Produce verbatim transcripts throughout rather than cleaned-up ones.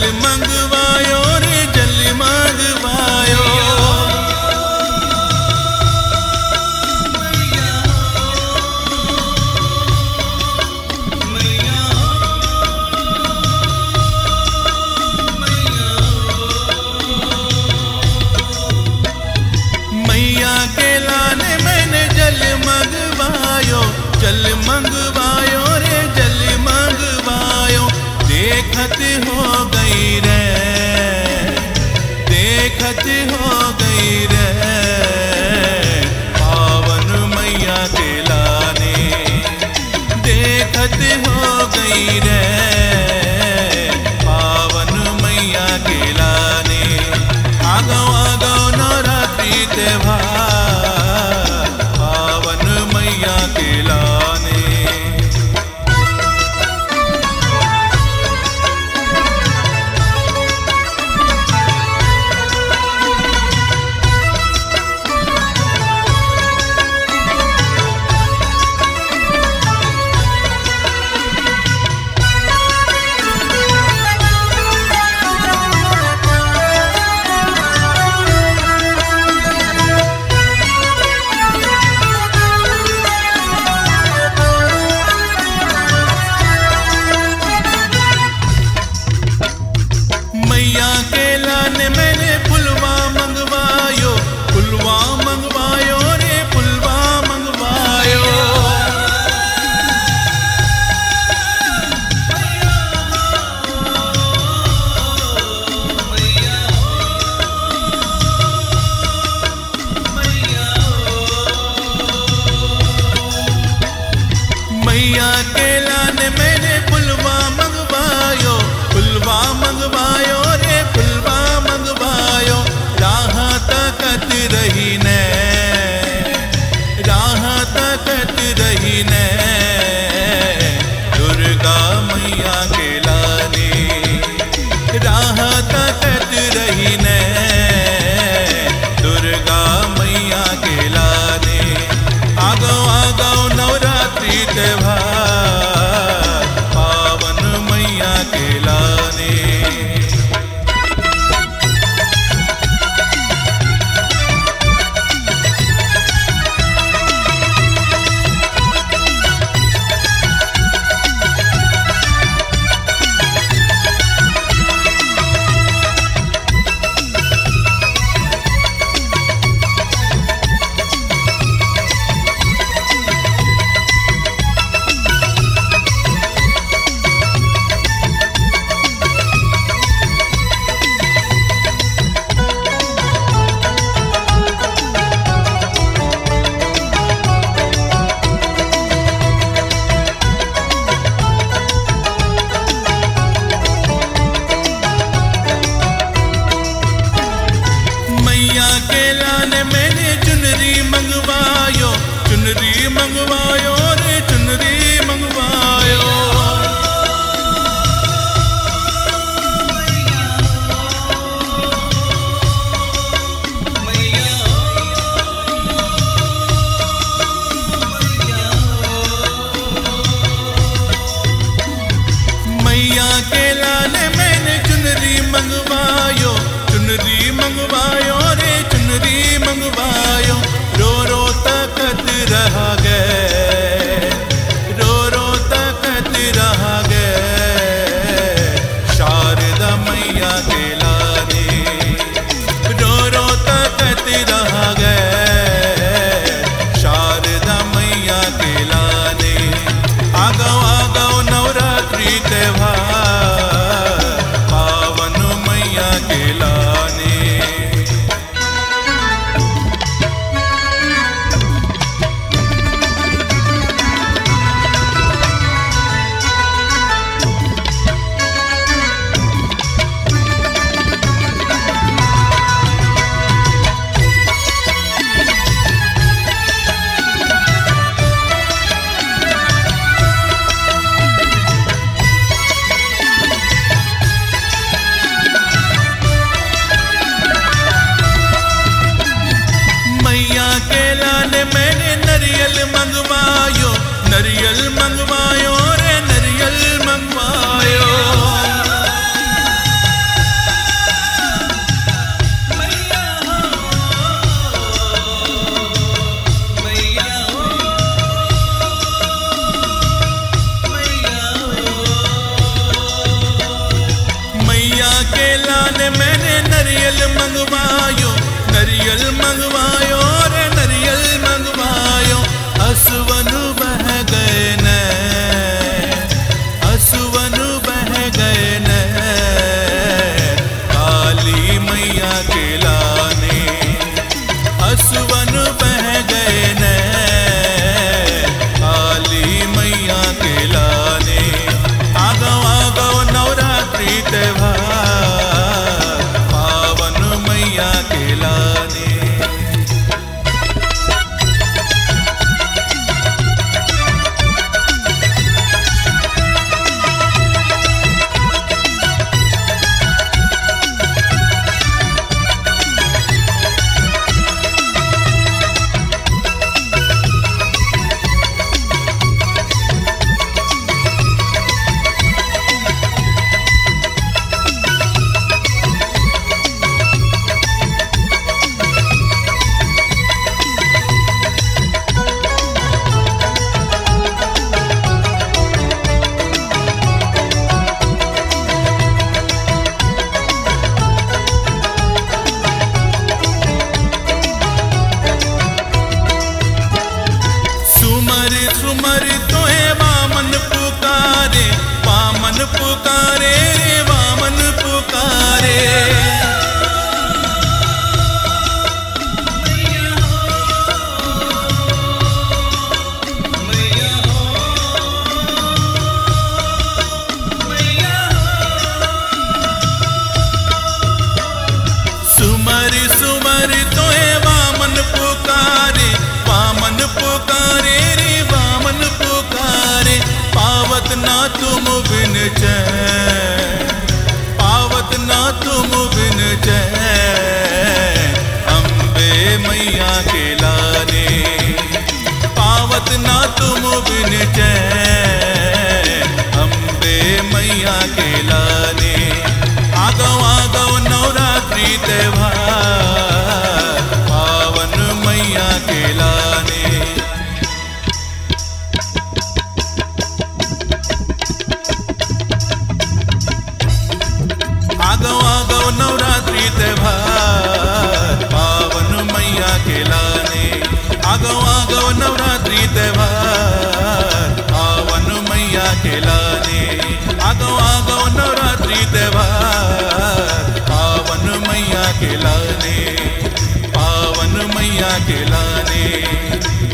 जल मंगवायो रे जल मंगवायो। मैया के लाने मैंने जल मंगवायो जल मंगवायो रे जल मंगवायो। देखत हो गई रे देखत हो गई रे पावन मैया के लाने। देखत हो गई रे पावन मैया के लाने। आगो आगो नवरात्रि त्योहार पावन मैया के लाने। मैया के लाने मैंने फुलवा मंगवायो फुलवा मंगवायो रे फुलवा मंगवायो। मैया के लाने मैंने फुलवा मंगवायो फुलवा मंगवायो। के लाने मैंने नरियल मंगवायो, नरियल मंगवायो रे नरियल मंगवायो। असवन बह गए नैन, असवन बह गए नैन काली मैया के लाने, असवन बह गए नैन काली मैया के लाने। आगो आगो नवरात्रि त्योहार के लाने,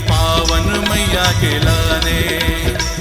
पावन मैया के लाने।